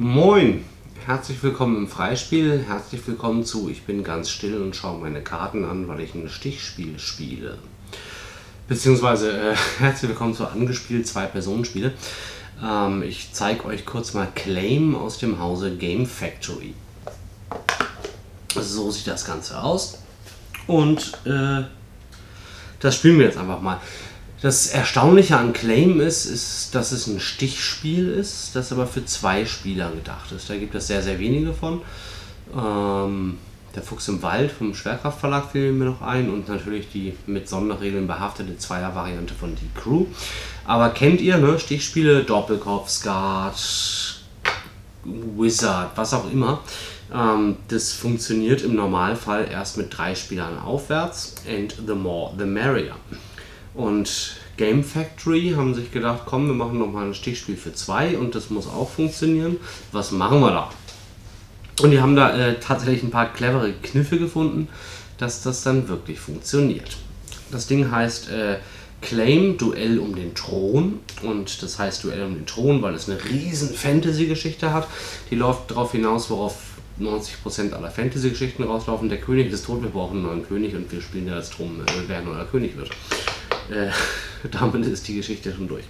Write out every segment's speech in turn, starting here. Moin, herzlich willkommen im Freispiel, herzlich willkommen zu Ich bin ganz still und schaue meine Karten an, weil ich ein Stichspiel spiele. Beziehungsweise herzlich willkommen zu Angespielt, Zwei-Personen-Spiele. Ich zeige euch kurz mal Claim aus dem Hause Game Factory. So sieht das Ganze aus und das spielen wir jetzt einfach mal. Das Erstaunliche an Claim ist, dass es ein Stichspiel ist, das aber für zwei Spieler gedacht ist. Da gibt es sehr, sehr wenige von. Der Fuchs im Wald vom Schwerkraftverlag fiel mir noch ein und natürlich die mit Sonderregeln behaftete Zweier-Variante von Die Crew. Aber kennt ihr, ne? Stichspiele, Doppelkopf, Skat, Wizard, was auch immer. Das funktioniert im Normalfall erst mit 3 Spielern aufwärts. And the more, the merrier. Und Game Factory haben sich gedacht, komm, wir machen nochmal ein Stichspiel für 2 und das muss auch funktionieren. Was machen wir da? Und die haben da tatsächlich ein paar clevere Kniffe gefunden, dass das dann wirklich funktioniert. Das Ding heißt Claim, Duell um den Thron. Und das heißt Duell um den Thron, weil es eine riesen Fantasy-Geschichte hat. Die läuft darauf hinaus, worauf 90% aller Fantasy-Geschichten rauslaufen. Der König ist tot, wir brauchen einen neuen König und wir spielen ja als Thron, wer neuer König wird. Damit ist die Geschichte schon durch.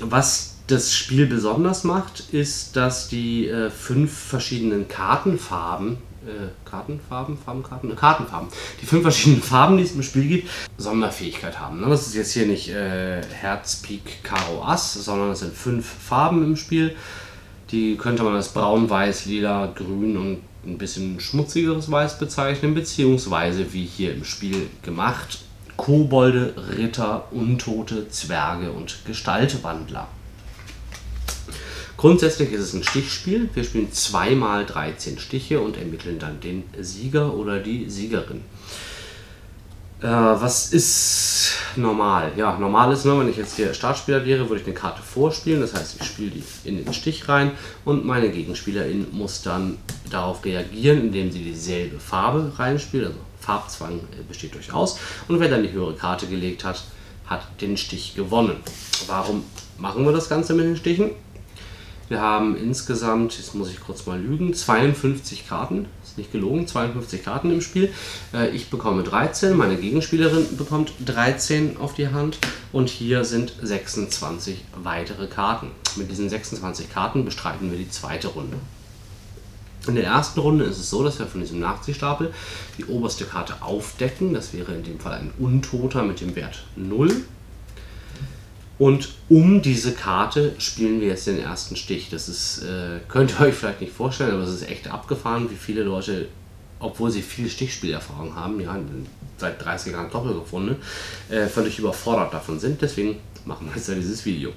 Was das Spiel besonders macht, ist, dass die 5 verschiedenen Kartenfarben, die 5 verschiedenen Farben, die es im Spiel gibt, Sonderfähigkeit haben. Ne? Das ist jetzt hier nicht Herz, Pik, Karo, Ass, sondern es sind 5 Farben im Spiel. Die könnte man als braun, weiß, lila, grün und ein bisschen schmutzigeres Weiß bezeichnen, beziehungsweise wie hier im Spiel gemacht, Kobolde, Ritter, Untote, Zwerge und Gestaltwandler. Grundsätzlich ist es ein Stichspiel. Wir spielen 2 mal 13 Stiche und ermitteln dann den Sieger oder die Siegerin. Was ist normal? Ja, normal ist nur, wenn ich jetzt hier Startspieler wäre, würde ich eine Karte vorspielen. Das heißt, ich spiele die in den Stich rein und meine Gegenspielerin muss dann darauf reagieren, indem sie dieselbe Farbe reinspielt. Also Farbzwang besteht durchaus. Und wer dann die höhere Karte gelegt hat, hat den Stich gewonnen. Warum machen wir das Ganze mit den Stichen? Wir haben insgesamt, jetzt muss ich kurz mal lügen, 52 Karten, ist nicht gelogen, 52 Karten im Spiel. Ich bekomme 13, meine Gegenspielerin bekommt 13 auf die Hand und hier sind 26 weitere Karten. Mit diesen 26 Karten bestreiten wir die 2. Runde. In der ersten Runde ist es so, dass wir von diesem Nachziehstapel die oberste Karte aufdecken. Das wäre in dem Fall ein Untoter mit dem Wert 0. Und um diese Karte spielen wir jetzt den ersten Stich. Das ist, könnt ihr euch vielleicht nicht vorstellen, aber es ist echt abgefahren, wie viele Leute, obwohl sie viel Stichspielerfahrung haben, ja, seit 30 Jahren Doppelgefunde, völlig überfordert davon sind. Deswegen machen wir jetzt ja dieses Video.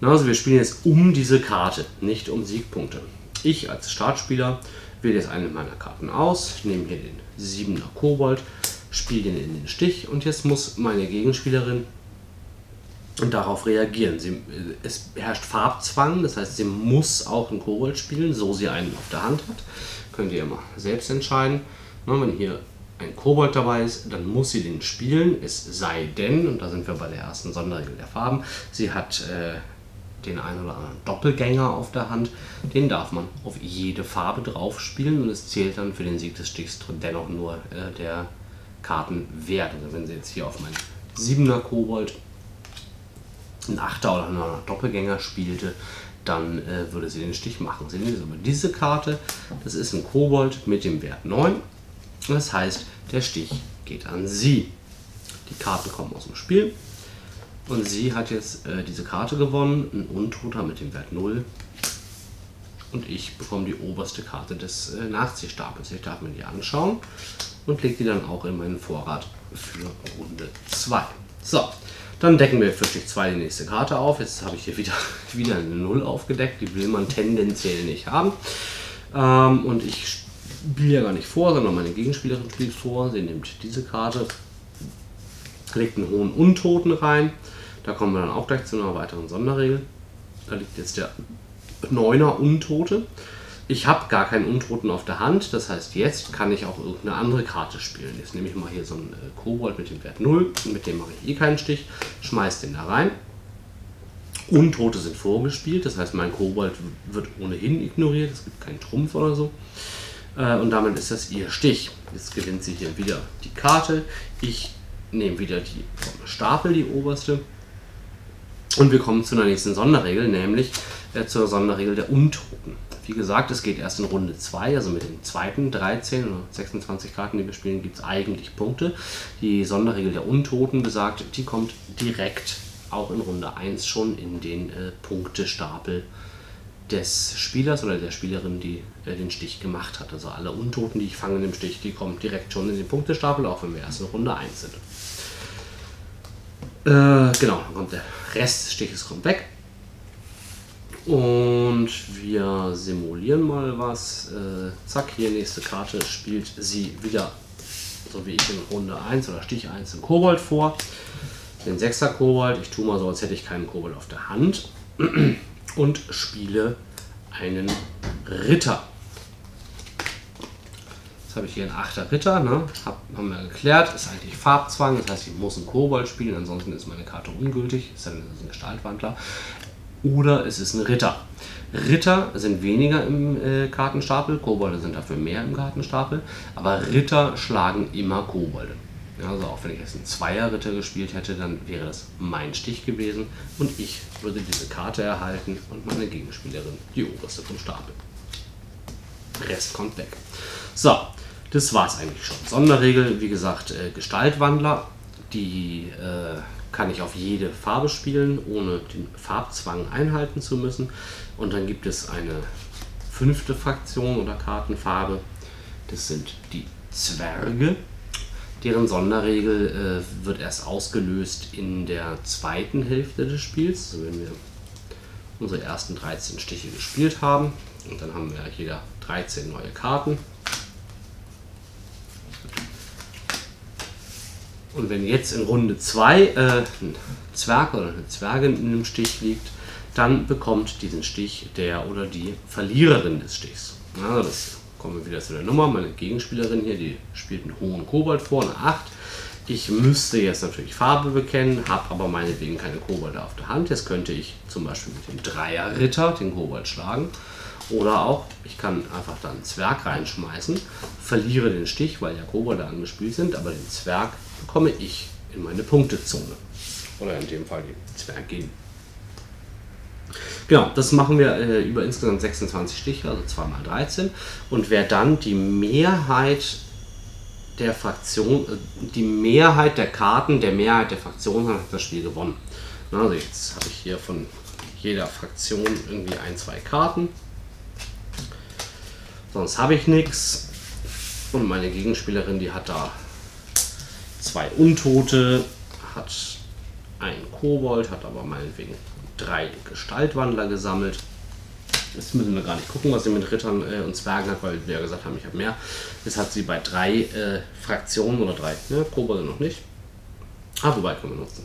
Na, also wir spielen jetzt um diese Karte, nicht um Siegpunkte. Ich als Startspieler wähle jetzt eine meiner Karten aus, ich nehme hier den 7er Kobold, spiele den in den Stich und jetzt muss meine Gegenspielerin und darauf reagieren. Es herrscht Farbzwang, das heißt, sie muss auch einen Kobold spielen, so sie einen auf der Hand hat. Könnt ihr immer selbst entscheiden. Na, wenn hier ein Kobold dabei ist, dann muss sie den spielen, es sei denn, und da sind wir bei der ersten Sonderregel der Farben, sie hat den einen oder anderen Doppelgänger auf der Hand, den darf man auf jede Farbe drauf spielen und es zählt dann für den Sieg des Stichs dennoch nur der Kartenwert. Also wenn sie jetzt hier auf meinen 7er Kobold ein 8er oder ein 9er Doppelgänger spielte, dann würde sie den Stich machen. Sie nehmen aber diese Karte, das ist ein Kobold mit dem Wert 9. Das heißt, der Stich geht an sie. Die Karten kommen aus dem Spiel und sie hat jetzt diese Karte gewonnen, ein Untoter mit dem Wert 0. Und ich bekomme die oberste Karte des Nachziehstapels. Ich darf mir die anschauen und lege die dann auch in meinen Vorrat für Runde 2. So. Dann decken wir für Stich 2 die nächste Karte auf. Jetzt habe ich hier wieder eine 0 aufgedeckt. Die will man tendenziell nicht haben. Und ich spiele ja gar nicht vor, sondern meine Gegenspielerin spielt vor. Sie nimmt diese Karte, legt einen hohen Untoten rein. Da kommen wir dann auch gleich zu einer weiteren Sonderregel. Da liegt jetzt der 9er Untote. Ich habe gar keinen Untoten auf der Hand. Das heißt, jetzt kann ich auch irgendeine andere Karte spielen. Jetzt nehme ich mal hier so einen Kobold mit dem Wert 0. Mit dem mache ich eh keinen Stich. Schmeiß den da rein. Untote sind vorgespielt, das heißt, mein Kobold wird ohnehin ignoriert, es gibt keinen Trumpf oder so. Und damit ist das ihr Stich. Jetzt gewinnt sie hier wieder die Karte. Ich nehme wieder die Stapel, die oberste. Und wir kommen zu der nächsten Sonderregel, nämlich zur Sonderregel der Untoten. Wie gesagt, es geht erst in Runde 2, also mit den zweiten 13 oder 26 Karten, die wir spielen, gibt es eigentlich Punkte. Die Sonderregel der Untoten besagt, die kommt direkt auch in Runde 1 schon in den Punktestapel des Spielers oder der Spielerin, die den Stich gemacht hat. Also alle Untoten, die ich fange in dem Stich, die kommen direkt schon in den Punktestapel, auch wenn wir erst in Runde 1 sind. Genau, dann kommt der Rest des Stiches kommt weg. Und wir simulieren mal was. Zack, hier nächste Karte spielt sie wieder, so wie ich in Runde 1 oder Stich 1 im Kobold vor. Den 6er Kobold, ich tue mal so, als hätte ich keinen Kobold auf der Hand. Und spiele einen Ritter. Jetzt habe ich hier einen 8er Ritter, ne? Haben wir geklärt, ist eigentlich Farbzwang, das heißt, ich muss einen Kobold spielen, ansonsten ist meine Karte ungültig, ist dann ein Gestaltwandler. Oder es ist ein Ritter. Ritter sind weniger im Kartenstapel, Kobolde sind dafür mehr im Kartenstapel, aber Ritter schlagen immer Kobolde. Also auch wenn ich jetzt einen Zweierritter gespielt hätte, dann wäre das mein Stich gewesen und ich würde diese Karte erhalten und meine Gegenspielerin die oberste vom Stapel. Rest kommt weg. So, das war's eigentlich schon. Sonderregel, wie gesagt, Gestaltwandler, die kann ich auf jede Farbe spielen, ohne den Farbzwang einhalten zu müssen. Und dann gibt es eine fünfte Fraktion oder Kartenfarbe, das sind die Zwerge. Deren Sonderregel wird erst ausgelöst in der zweiten Hälfte des Spiels, also wenn wir unsere ersten 13 Stiche gespielt haben. Und dann haben wir jeder 13 neue Karten. Und wenn jetzt in Runde 2 ein Zwerg oder eine Zwergin in einem Stich liegt, dann bekommt diesen Stich der oder die Verliererin des Stichs. Also das kommen wir wieder zu der Nummer. Meine Gegenspielerin hier, die spielt einen hohen Kobold vor, eine 8. Ich müsste jetzt natürlich Farbe bekennen, habe aber meinetwegen keine Kobolde auf der Hand. Jetzt könnte ich zum Beispiel mit dem 3er Ritter den Kobold schlagen. Oder auch, ich kann einfach da einen Zwerg reinschmeißen, verliere den Stich, weil ja Kobolde angespielt sind, aber den Zwerg bekomme ich in meine Punktezone. Oder in dem Fall den Zwerg gehen. Genau, das machen wir über insgesamt 26 Stiche, also 2 mal 13, und wer dann die Mehrheit der Fraktion, die Mehrheit der Karten, der Mehrheit der Fraktion hat das Spiel gewonnen. Also jetzt habe ich hier von jeder Fraktion irgendwie ein, zwei Karten, sonst habe ich nichts, und meine Gegenspielerin, die hat da zwei Untote, hat einen Kobold, hat aber meinetwegen 3 Gestaltwandler gesammelt. Jetzt müssen wir gar nicht gucken, was sie mit Rittern und Zwergen hat, weil wir ja gesagt haben, ich habe mehr. Das hat sie bei 3 Fraktionen oder 3 Kobolde noch nicht. Ah, wobei können wir nutzen.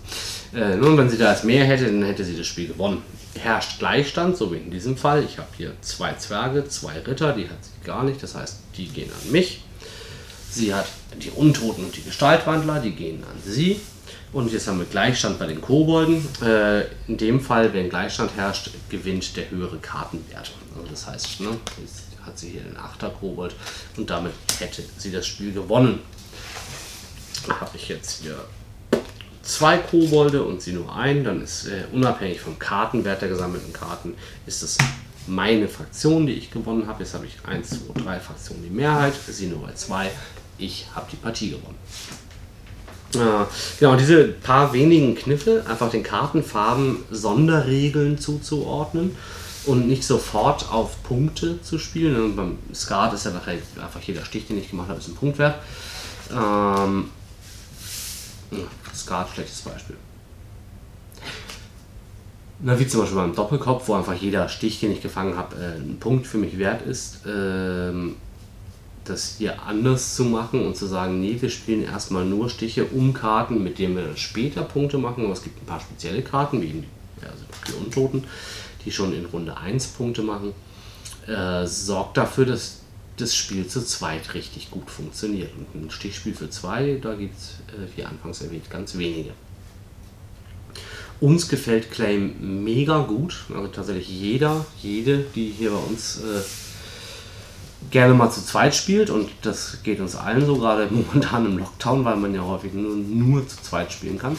Nun, wenn sie da jetzt mehr hätte, dann hätte sie das Spiel gewonnen. Herrscht Gleichstand, so wie in diesem Fall. Ich habe hier 2 Zwerge, 2 Ritter, die hat sie gar nicht. Das heißt, die gehen an mich. Sie hat die Untoten und die Gestaltwandler, die gehen an sie. Und jetzt haben wir Gleichstand bei den Kobolden. In dem Fall, wenn Gleichstand herrscht, gewinnt der höhere Kartenwert. Also das heißt, ne, jetzt hat sie hier den 8er Kobold und damit hätte sie das Spiel gewonnen. Da habe ich jetzt hier 2 Kobolde und sie nur einen, dann ist unabhängig vom Kartenwert der gesammelten Karten, ist es meine Fraktion, die ich gewonnen habe. Jetzt habe ich 1, 2, 3 Fraktionen die Mehrheit, sie nur bei 2. Ich habe die Partie gewonnen. Genau, diese paar wenigen Kniffe, einfach den Kartenfarben Sonderregeln zuzuordnen und nicht sofort auf Punkte zu spielen. Und beim Skat ist ja nachher einfach jeder Stich, den ich gemacht habe, ist ein Punktwert. Skat, schlechtes Beispiel. Na, wie zum Beispiel beim Doppelkopf, wo einfach jeder Stich, den ich gefangen habe, ein Punkt für mich wert ist. Das hier anders zu machen und zu sagen, nee, wir spielen erstmal nur Stiche um Karten, mit denen wir dann später Punkte machen. Aber es gibt ein paar spezielle Karten, wie also die Untoten, die schon in Runde 1 Punkte machen. Sorgt dafür, dass das Spiel zu zweit richtig gut funktioniert. Und ein Stichspiel für 2, da gibt es, wie anfangs erwähnt, ganz wenige. Uns gefällt Claim mega gut, also tatsächlich jeder, jede, die hier bei uns gerne mal zu zweit spielt, und das geht uns allen so, gerade momentan im Lockdown, weil man ja häufig nur zu zweit spielen kann,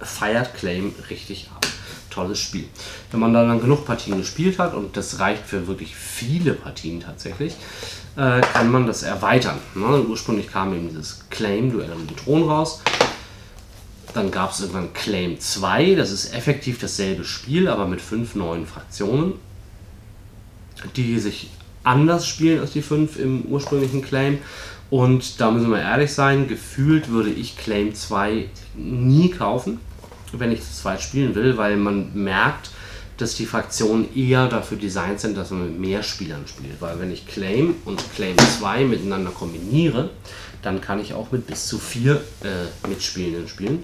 feiert Claim richtig ab. Tolles Spiel. Wenn man dann genug Partien gespielt hat, und das reicht für wirklich viele Partien tatsächlich, kann man das erweitern. Ne? Ursprünglich kam eben dieses Claim, Duell um den Thron raus. Dann gab es irgendwann Claim 2, das ist effektiv dasselbe Spiel, aber mit 5 neuen Fraktionen, die sich anders spielen als die 5 im ursprünglichen Claim. Und da müssen wir ehrlich sein, gefühlt würde ich Claim 2 nie kaufen, wenn ich zu zweit spielen will, weil man merkt, dass die Fraktionen eher dafür designt sind, dass man mit mehr Spielern spielt. Weil wenn ich Claim und Claim 2 miteinander kombiniere, dann kann ich auch mit bis zu 4 Mitspielenden spielen.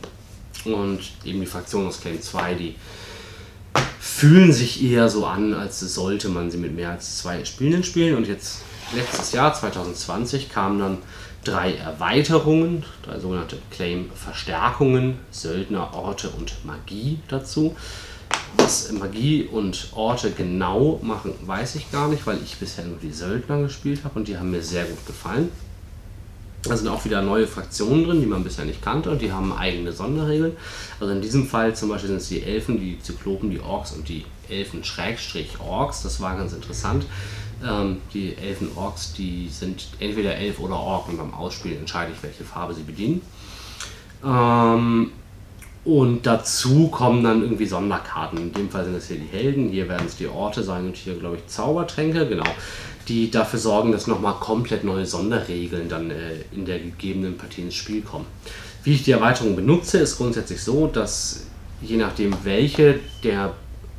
Und eben die Fraktionen aus Claim 2, die fühlen sich eher so an, als sollte man sie mit mehr als 2 Spielenden spielen. Und jetzt letztes Jahr, 2020, kamen dann 3 Erweiterungen, 3 sogenannte Claim-Verstärkungen, Söldner, Orte und Magie dazu. Was Magie und Orte genau machen, weiß ich gar nicht, weil ich bisher nur die Söldner gespielt habe und die haben mir sehr gut gefallen. Da sind auch wieder neue Fraktionen drin, die man bisher nicht kannte, und die haben eigene Sonderregeln. Also in diesem Fall zum Beispiel sind es die Elfen, die Zyklopen, die Orks und die Elfen-Orks. Das war ganz interessant. Die Elfen-Orks, die sind entweder Elf oder Ork, und beim Ausspielen entscheide ich, welche Farbe sie bedienen. Und dazu kommen dann irgendwie Sonderkarten. In dem Fall sind es hier die Helden, hier werden es die Orte sein und hier, glaube ich, Zaubertränke, genau, die dafür sorgen, dass nochmal komplett neue Sonderregeln dann in der gegebenen Partie ins Spiel kommen. Wie ich die Erweiterung benutze, ist grundsätzlich so, dass je nachdem, welche der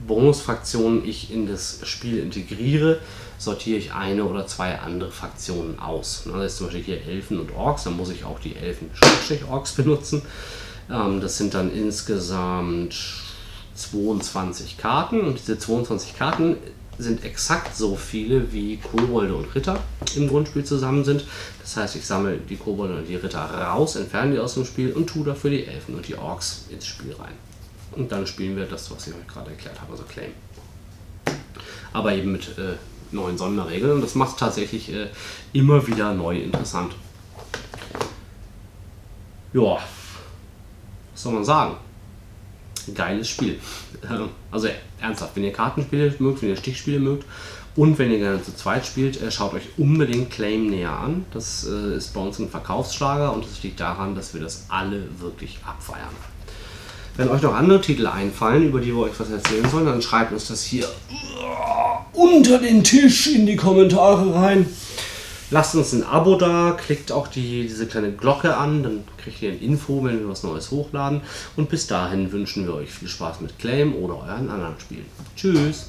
Bonusfraktionen ich in das Spiel integriere, sortiere ich eine oder 2 andere Fraktionen aus. Das ist zum Beispiel hier Elfen und Orks, dann muss ich auch die Elfen-Orks benutzen. Das sind dann insgesamt 22 Karten, und diese 22 Karten sind exakt so viele, wie Kobolde und Ritter im Grundspiel zusammen sind. Das heißt, ich sammle die Kobolde und die Ritter raus, entferne die aus dem Spiel und tue dafür die Elfen und die Orks ins Spiel rein. Und dann spielen wir das, was ich euch gerade erklärt habe, also Claim. Aber eben mit neuen Sonderregeln, und das macht tatsächlich immer wieder neu interessant. Ja, was soll man sagen? Geiles Spiel. Also ernsthaft, wenn ihr Kartenspiele mögt, wenn ihr Stichspiele mögt und wenn ihr gerne zu zweit spielt, schaut euch unbedingt Claim näher an. Das ist bei uns ein Verkaufsschlager, und das liegt daran, dass wir das alle wirklich abfeiern. Wenn euch noch andere Titel einfallen, über die wir euch was erzählen sollen, dann schreibt uns das hier unter den Tisch in die Kommentare rein. Lasst uns ein Abo da, klickt auch diese kleine Glocke an, dann kriegt ihr eine Info, wenn wir was Neues hochladen. Und bis dahin wünschen wir euch viel Spaß mit Claim oder euren anderen Spielen. Tschüss!